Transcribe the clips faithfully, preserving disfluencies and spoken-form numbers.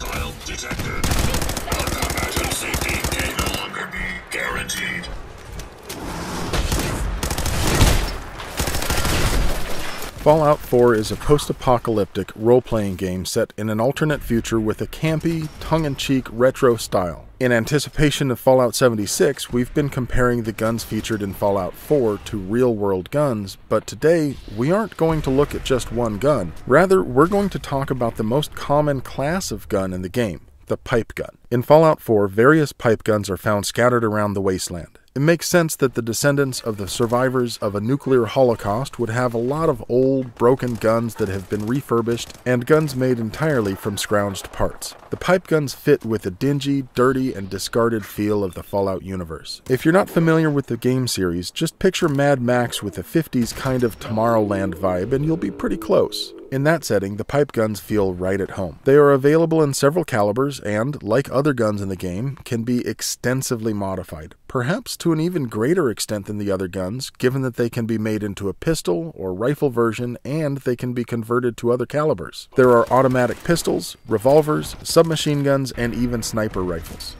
hostile detected. Automation safety can no longer be guaranteed. Fallout four is a post-apocalyptic role-playing game set in an alternate future with a campy, tongue-in-cheek retro style. In anticipation of Fallout seventy-six, we've been comparing the guns featured in Fallout four to real-world guns, but today, we aren't going to look at just one gun. Rather, we're going to talk about the most common class of gun in the game, the pipe gun. In Fallout four, various pipe guns are found scattered around the wasteland. It makes sense that the descendants of the survivors of a nuclear holocaust would have a lot of old, broken guns that have been refurbished and guns made entirely from scrounged parts. The pipe guns fit with the dingy, dirty, and discarded feel of the Fallout universe. If you're not familiar with the game series, just picture Mad Max with a fifties kind of Tomorrowland vibe and you'll be pretty close. In that setting, the pipe guns feel right at home. They are available in several calibers and, like other guns in the game, can be extensively modified, perhaps to an even greater extent than the other guns, given that they can be made into a pistol or rifle version and they can be converted to other calibers. There are automatic pistols, revolvers, submachine guns, and even sniper rifles.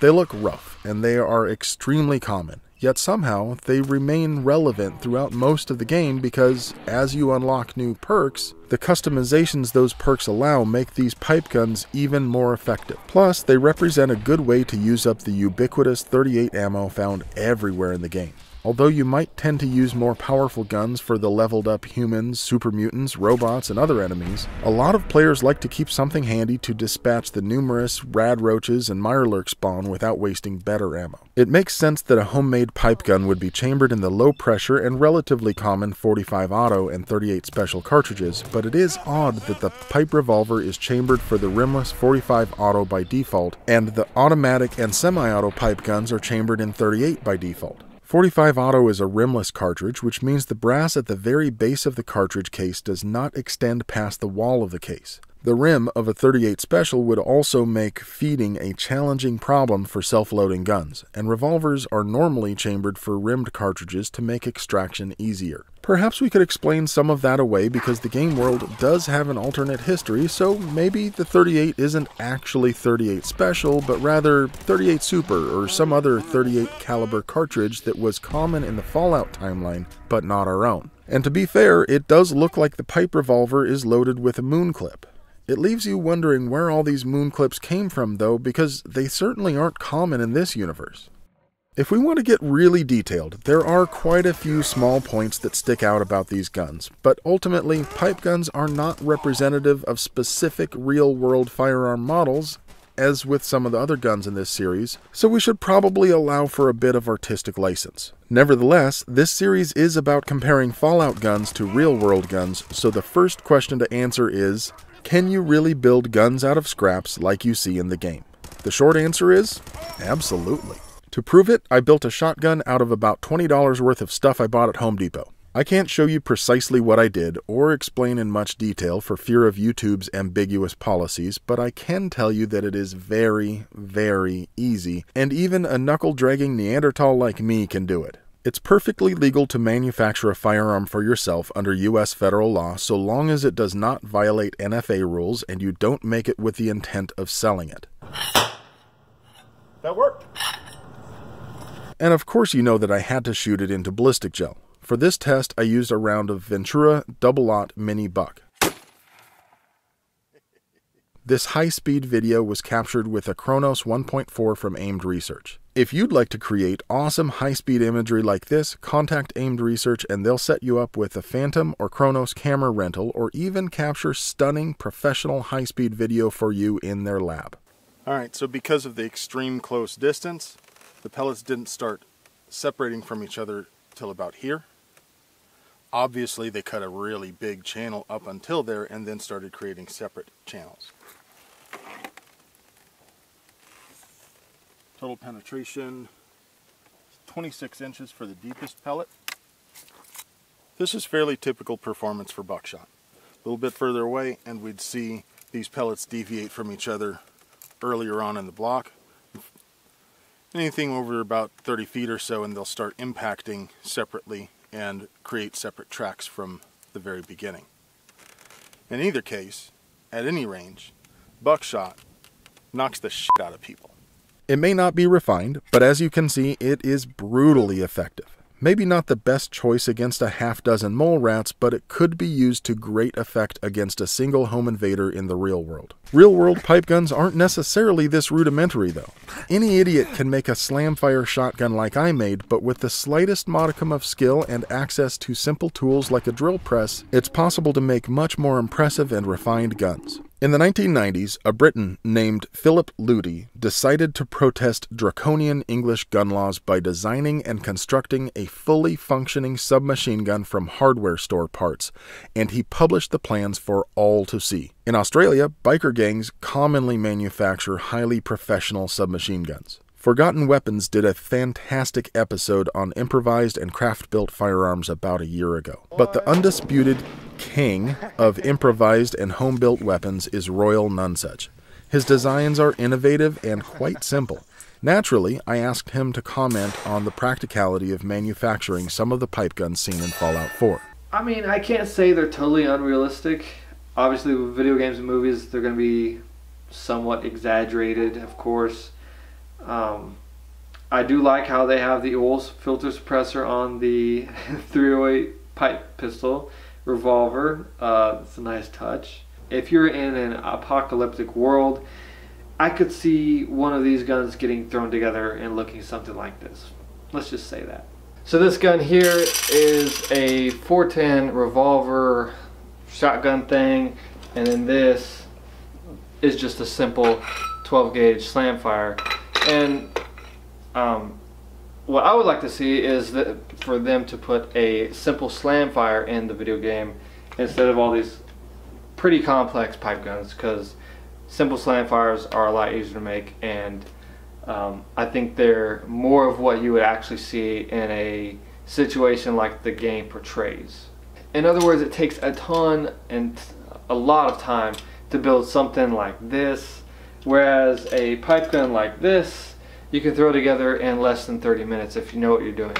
They look rough, and they are extremely common. Yet somehow, they remain relevant throughout most of the game because, as you unlock new perks, the customizations those perks allow make these pipe guns even more effective. Plus, they represent a good way to use up the ubiquitous thirty-eight ammo found everywhere in the game. Although you might tend to use more powerful guns for the leveled up humans, super mutants, robots, and other enemies, a lot of players like to keep something handy to dispatch the numerous Rad Roaches and Mirelurks spawn without wasting better ammo. It makes sense that a homemade pipe gun would be chambered in the low pressure and relatively common forty-five auto and thirty-eight special cartridges, but it is odd that the pipe revolver is chambered for the rimless forty-five auto by default, and the automatic and semi-auto pipe guns are chambered in thirty-eight by default. forty-five auto is a rimless cartridge, which means the brass at the very base of the cartridge case does not extend past the wall of the case. The rim of a thirty-eight special would also make feeding a challenging problem for self-loading guns, and revolvers are normally chambered for rimmed cartridges to make extraction easier. Perhaps we could explain some of that away because the game world does have an alternate history, so maybe the thirty-eight isn't actually thirty-eight special, but rather thirty-eight super or some other thirty-eight caliber cartridge that was common in the Fallout timeline, but not our own. And to be fair, it does look like the pipe revolver is loaded with a moon clip. It leaves you wondering where all these moon clips came from though, because they certainly aren't common in this universe. If we want to get really detailed, there are quite a few small points that stick out about these guns, but ultimately, pipe guns are not representative of specific real-world firearm models, as with some of the other guns in this series, so we should probably allow for a bit of artistic license. Nevertheless, this series is about comparing Fallout guns to real-world guns, so the first question to answer is, can you really build guns out of scraps like you see in the game? The short answer is, absolutely. To prove it, I built a shotgun out of about twenty dollars worth of stuff I bought at Home Depot. I can't show you precisely what I did, or explain in much detail for fear of YouTube's ambiguous policies, but I can tell you that it is very, very easy, and even a knuckle-dragging Neanderthal like me can do it. It's perfectly legal to manufacture a firearm for yourself under U S federal law so long as it does not violate N F A rules and you don't make it with the intent of selling it. That worked! And of course you know that I had to shoot it into ballistic gel. For this test, I used a round of Ventura Double Lot Mini Buck. This high-speed video was captured with a Kronos one point four from Aimed Research. If you'd like to create awesome high-speed imagery like this, contact Aimed Research and they'll set you up with a Phantom or Kronos camera rental, or even capture stunning professional high-speed video for you in their lab. Alright, so because of the extreme close distance, the pellets didn't start separating from each other till about here. Obviously, they cut a really big channel up until there and then started creating separate channels. Total penetration, twenty-six inches for the deepest pellet. This is fairly typical performance for buckshot. A little bit further away and we'd see these pellets deviate from each other earlier on in the block. Anything over about thirty feet or so and they'll start impacting separately and create separate tracks from the very beginning. In either case, at any range, buckshot knocks the shit out of people. It may not be refined, but as you can see, it is brutally effective. Maybe not the best choice against a half dozen mole rats, but it could be used to great effect against a single home invader in the real world. Real world pipe guns aren't necessarily this rudimentary though. Any idiot can make a slam-fire shotgun like I made, but with the slightest modicum of skill and access to simple tools like a drill press, it's possible to make much more impressive and refined guns. In the nineteen nineties, a Briton named Philip Luty decided to protest draconian English gun laws by designing and constructing a fully functioning submachine gun from hardware store parts, and he published the plans for all to see. In Australia, biker gangs commonly manufacture highly professional submachine guns. Forgotten Weapons did a fantastic episode on improvised and craft-built firearms about a year ago. But the undisputed king of improvised and home-built weapons is Royal Nonesuch. His designs are innovative and quite simple. Naturally, I asked him to comment on the practicality of manufacturing some of the pipe guns seen in Fallout four. I mean, I can't say they're totally unrealistic. Obviously, with video games and movies, they're going to be somewhat exaggerated, of course. Um, I do like how they have the oil filter suppressor on the three oh eight pipe pistol revolver. Uh, it's a nice touch. If you're in an apocalyptic world, I could see one of these guns getting thrown together and looking something like this. Let's just say that. So this gun here is a four ten revolver shotgun thing, and then this is just a simple twelve gauge slam fire. And um, what I would like to see is that for them to put a simple slam fire in the video game instead of all these pretty complex pipe guns, because simple slam fires are a lot easier to make, and um, I think they're more of what you would actually see in a situation like the game portrays. In other words, it takes a ton and a lot of time to build something like this. Whereas a pipe gun like this, you can throw together in less than thirty minutes if you know what you're doing.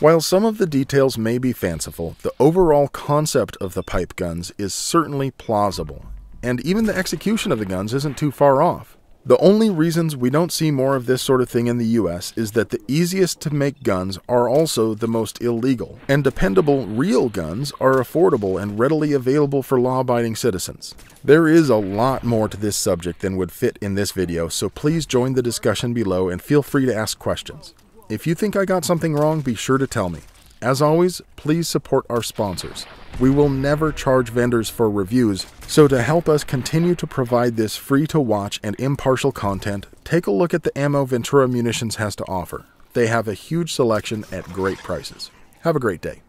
While some of the details may be fanciful, the overall concept of the pipe guns is certainly plausible, and even the execution of the guns isn't too far off. The only reasons we don't see more of this sort of thing in the U S is that the easiest to make guns are also the most illegal, and dependable real guns are affordable and readily available for law-abiding citizens. There is a lot more to this subject than would fit in this video, so please join the discussion below and feel free to ask questions. If you think I got something wrong, be sure to tell me. As always, please support our sponsors. We will never charge vendors for reviews, so to help us continue to provide this free-to-watch and impartial content, take a look at the ammo Ventura Munitions has to offer. They have a huge selection at great prices. Have a great day.